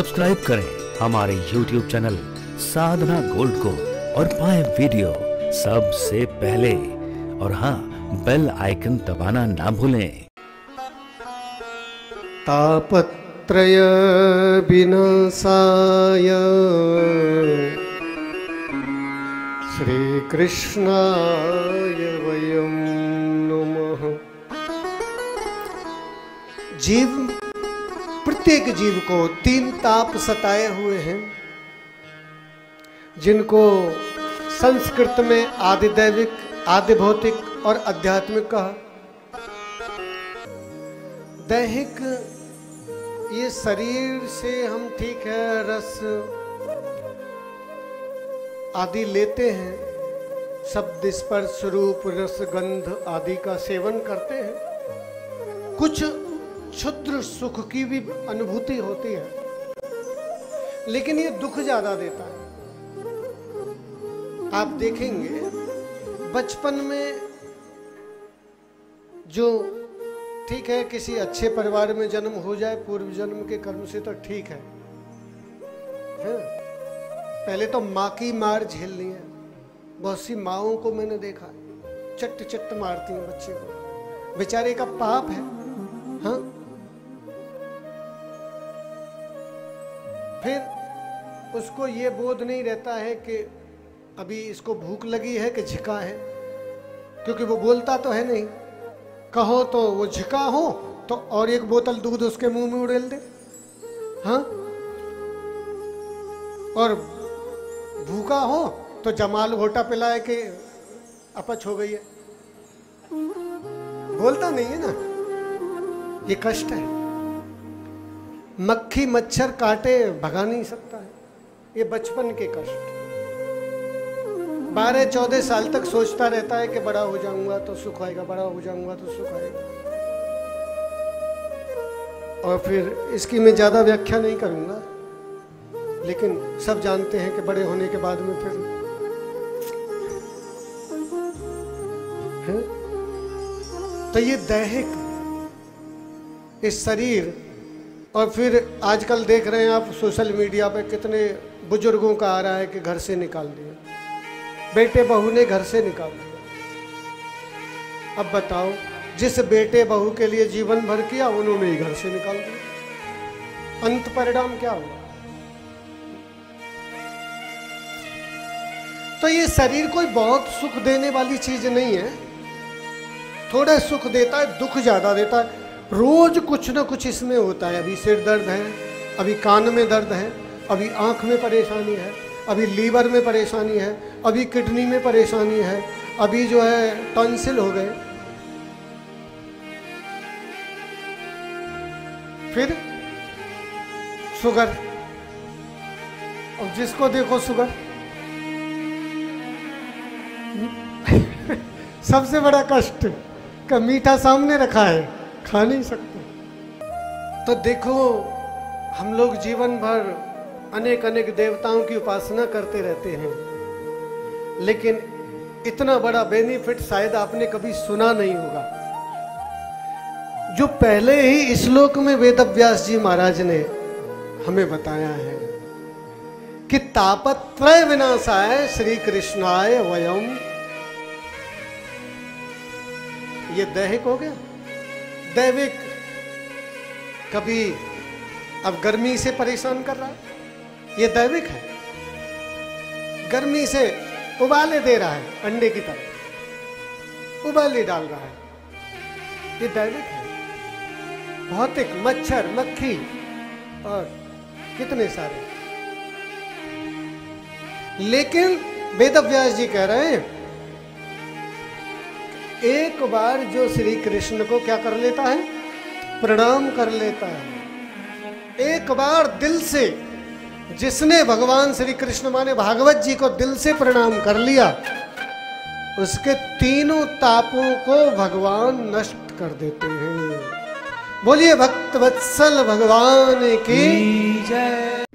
Subscribe करें हमारे YouTube channel साधना gold को और पाएं वीडियो सबसे पहले। और हाँ, बेल आइकन दबाना ना भूलें। तापत्रय विनाशाय श्री कृष्णाय वयं नमः। जीव, प्रत्येक जीव को तीन ताप सताए हुए हैं, जिनको संस्कृत में आदिदैविक, आदिभौतिक और आध्यात्मिक कहा। दैहिक, ये शरीर से हम ठीक है रस आदि लेते हैं, शब्द स्पर्श रूप रस गंध आदि का सेवन करते हैं, कुछ क्षुद्र सुख की भी अनुभूति होती है, लेकिन ये दुख ज्यादा देता है। आप देखेंगे बचपन में जो ठीक है किसी अच्छे परिवार में जन्म हो जाए पूर्व जन्म के कर्म से तो ठीक है, पहले तो माँ की मार झेलनी है। बहुत सी माँओं को मैंने देखा चट्ट मारती हैं बच्चे को, बेचारे का पाप है। हाँ, फिर उसको ये बोध नहीं रहता है कि अभी इसको भूख लगी है कि झिका है, क्योंकि वो बोलता तो है नहीं, कहो तो वो झिका हो तो और एक बोतल दूध उसके मुंह में उड़ेल दे। हाँ, और भूखा हो तो जमाल घोटा पिलाए कि अपच हो गई है, बोलता नहीं है ना। ये कष्ट है। मक्खी मच्छर काटे भगा नहीं सकता है, ये बचपन के कष्ट। 12-14 साल तक सोचता रहता है कि बड़ा हो जाऊंगा तो सुख आएगा, बड़ा हो जाऊंगा तो सुख आएगा। और फिर इसकी मैं ज्यादा व्याख्या नहीं करूंगा, लेकिन सब जानते हैं कि बड़े होने के बाद में फिर है? तो ये दैहिक, इस शरीर। और फिर आजकल देख रहे हैं आप सोशल मीडिया पे कितने बुजुर्गों का आ रहा है कि घर से निकाल दिया, बेटे बहू ने घर से निकाल दिया। अब बताओ, जिस बेटे बहू के लिए जीवन भर किया उन्होंने ही घर से निकाल दिया, अंत परिणाम क्या हुआ? तो ये शरीर कोई बहुत सुख देने वाली चीज नहीं है, थोड़ा सुख देता है, दुख ज्यादा देता है। रोज कुछ ना कुछ इसमें होता है। अभी सिर दर्द है, अभी कान में दर्द है, अभी आंख में परेशानी है, अभी लीवर में परेशानी है, अभी किडनी में परेशानी है, अभी जो है टॉन्सिल हो गए। फिर शुगर, और जिसको देखो शुगर सबसे बड़ा कष्ट का मीठा सामने रखा है, खा नहीं सकते। तो देखो, हम लोग जीवन भर अनेक अनेक देवताओं की उपासना करते रहते हैं, लेकिन इतना बड़ा बेनिफिट शायद आपने कभी सुना नहीं होगा, जो पहले ही श्लोक में वेदव्यास जी महाराज ने हमें बताया है कि तापत्रय विनाशाय श्री कृष्णाय वयम। ये दैहिक हो गया। दैविक, कभी अब गर्मी से परेशान कर रहा है, ये दैविक है। गर्मी से उबाले दे रहा है, अंडे की तरह उबाले डाल रहा है, ये दैविक है। भौतिक, मच्छर मक्खी और कितने सारे। लेकिन वेदव्यास जी कह रहे हैं एक बार जो श्री कृष्ण को क्या कर लेता है, प्रणाम कर लेता है, एक बार दिल से, जिसने भगवान श्री कृष्ण माने भागवत जी को दिल से प्रणाम कर लिया, उसके तीनों तापों को भगवान नष्ट कर देते हैं। बोलिए भक्त वत्सल भगवान की जय।